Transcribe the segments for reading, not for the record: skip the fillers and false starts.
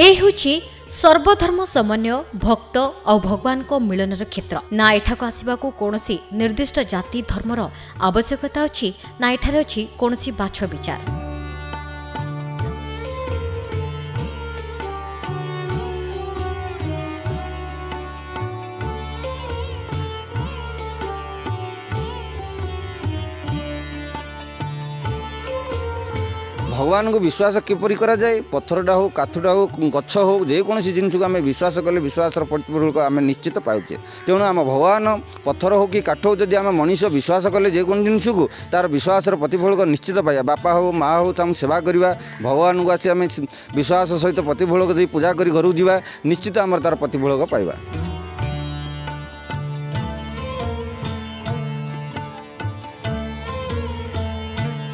ए सर्वधर्म समन्वय भक्त और भगवान को मिलन क्षेत्र ना एठाक आसवा कौन निर्दिष्ट जाति धर्मर आवश्यकता अच्छी ना एठार अच्छी कौन बाछ विचार भगवान को विश्वास किपरि करा जाए पत्थरटा हो काठुटा हो गच्छ हो जेको जिनस को आम विश्वास कले विश्वास प्रतिफल आम निश्चित पाचे तेणु आम भगवान पत्थर हो कि काठ हो जदि आम मनीष विश्वास कले जेको जिनस को तार विश्वास प्रतिफल निश्चित पाया बापा हो माँ हो तुम सेवा करवा भगवान को आसी आम विश्वास सहित प्रतिफल जी पूजा कर घर जावा निश्चित आम तार प्रतिफल पाइबा।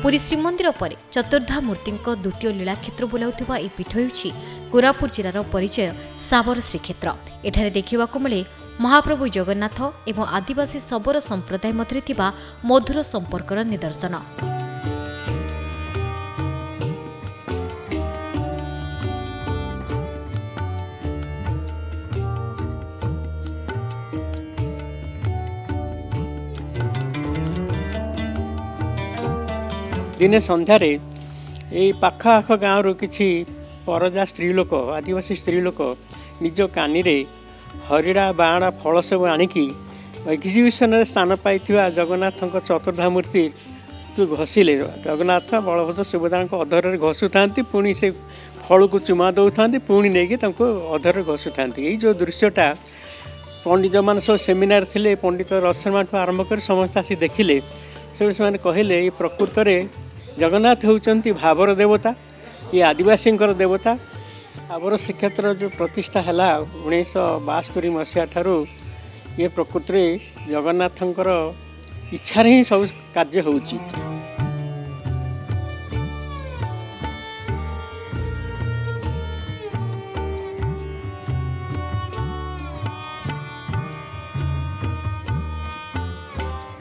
पुरी श्रीमंदिर पर चतुर्धा मूर्ति द्वितीय लीला क्षेत्र बुलाउथिबा ए पीठ होउछि कोरापुट जिलार परिचय साबर श्रीक्षेत्र। एठारे देखिबा को मिले महाप्रभु जगन्नाथ एवं आदिवासी शबर संप्रदाय मध्य थिबा मधुर संपर्कर निदर्शन। दिने सन्धार ये पाखाआख गाँव किसी परजा स्त्रीलोक आदिवासी स्त्रीलोक निज कानी हरिड़ा बाणा फल सब आणिकी एक्जिबिशन स्थान पाई जगन्नाथ चतुर्धा मूर्ति को घसीले जगन्नाथ बलभद्र सुभद्रा अधर घसु था पुणी से फल को चुमा दौता पुणी नहीं कि अधर घसु था जो दृश्यटा पंडित मान सब सेमिनार थे पंडित रसमा ठूँ आरंभ कर समस्त आसी देखिले सब से कहले ये प्रकृत में जगन्नाथ होती भावर देवता ये आदिवासी देवता। आवर श्रीक्षेत्र जो प्रतिष्ठा है 1972 मसीहा ठारू ये प्रकृत में जगन्नाथ इच्छार ही सब कार्य हो।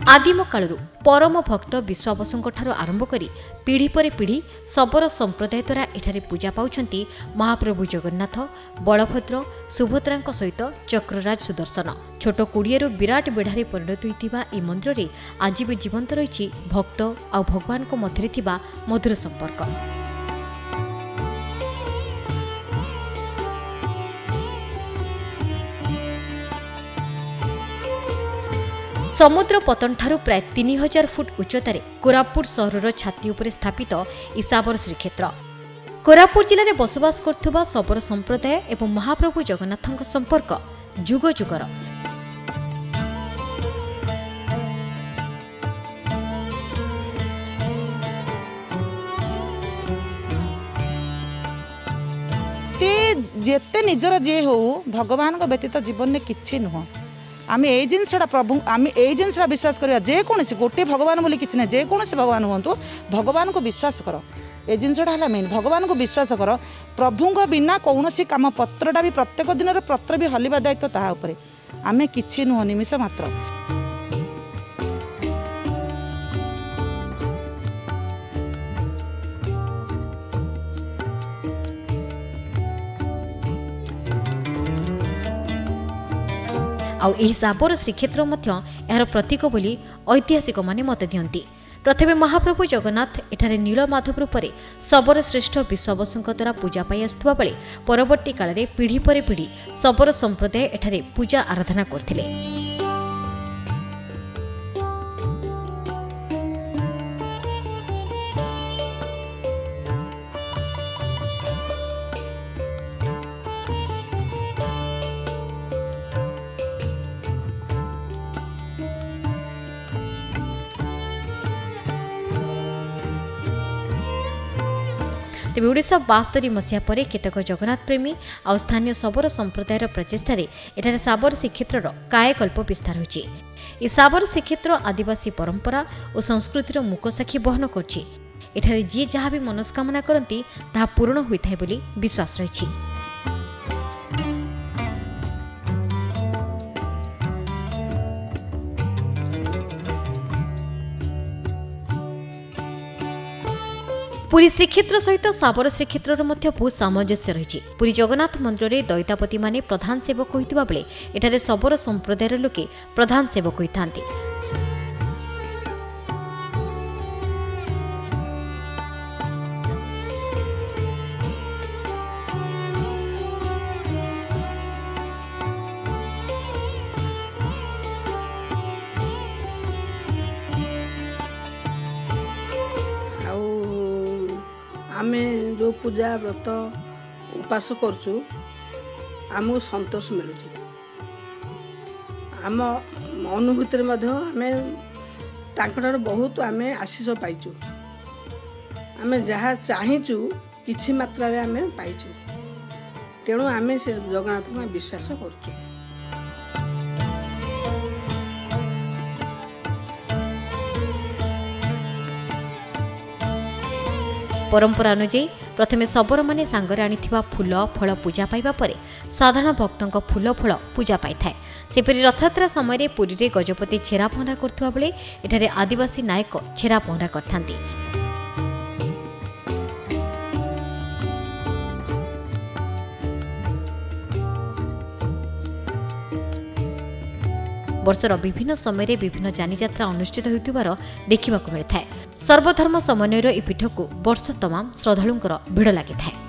आदिम कालरू परम भक्त विश्वावसुंकठारू आरंभ करी पीढ़ी पर पीढ़ी शबर संप्रदाय द्वारा एठारे पूजा पाउछंती महाप्रभु जगन्नाथ बलभद्र सुभद्रांक सहित चक्रराज सुदर्शन। छोट कुड़ीरू विराट बेढ़ारे परिणत होइतिबा ए मंदिर रे आज भी जीवंत रही भक्त और भगवान को मध्य थिबा मधुर संपर्क। समुद्र पतन ठारू प्राय 3000 फुट उच्चतार कोरापुट सहर छाती उपर स्थापित ईसाबर श्रीक्षेत्र। कोरापुट जिले में बसवास करुवा शबर संप्रदाय एवं महाप्रभु जगन्नाथ संपर्क जुग जुगर। जेते निजर जे हो भगवान व्यतीत जीवन में किसी नुह आम ए जिनसा प्रभु आम ए जिनसा विश्वास करवा जेको गोटे भगवान बोली किसी ना जेको भगवान हूँ भगवान को विश्वास कर ए जिनसा है मेन भगवान को विश्वास कर प्रभु बिना कौन सी कम पत्रटा भी प्रत्येक दिन पत्र भी हलिवा दायित्व ताहा उपरे आम कि नुह निमिष मात्र। आउ यही साबर श्रीक्षेत्र यार प्रतीक बोली ऐतिहासिक माने मत दियंती। प्रथमे महाप्रभु जगन्नाथ एठारे नीलमाधव रूप में शबर श्रेष्ठ विश्वावसु द्वारा पूजा पाई आसुवा बेले परवर्ती काल में पीढ़ी पर पीढ़ी शबर संप्रदाय एठारे पूजा आराधना करथिले। तेबे 1972 मसीहा पर केतक जगन्नाथ प्रेमी और स्थानीय शबर संप्रदायर प्रचेषार एठार साबर श्रीक्षेत्र कायकल्प विस्तार होछि। ए साबर श्रीक्षेत्र आदिवासी परंपरा और संस्कृतिर मुखसाखी बहन करछि। एठारे जी जहाँ भी मनस्कामना करती ता पूर्ण होइथाय बोली विश्वास रहिछि। पुरी श्रीक्षेत्र सहित शाबर श्रीक्षेत्र बहुत सामंजस्य रही। पुरी जगन्नाथ मंदिर में दैतापति माने प्रधान सेवक होता बेले एठारे शबर संप्रदायर लोके प्रधान सेवक होता। आमे जो पूजा व्रत उपास करचु आमको सतोष मिलूँ आम अनुभूति आमें बहुत आम आशीष पाइचु आमें जहाँ चाहचु कि मात्रा आमें पाइचु तेणु आमें से जगन्नाथ को विश्वास करचु। परंपरा अनुजाई प्रथमे शबर माने सांगरे आनिथिबा फूल फल पूजा पाइबा परे साधारण भक्तों फूल फल पूजा पाई थाए। सेपरि रथयात्रा समय पुरी में गजपति छेरा पहरा करथुवा बेले एठारे आदिवासी नायक छेरा पहरा करथांती। वर्षर विभिन्न समय विभिन्न जानीजात्रा अनुष्ठित होइतुवार देखा मिलता है। सर्वधर्म समन्वयर ए पीठ को वर्ष तमाम श्रद्धालुंकर भिड़ लगी थाए।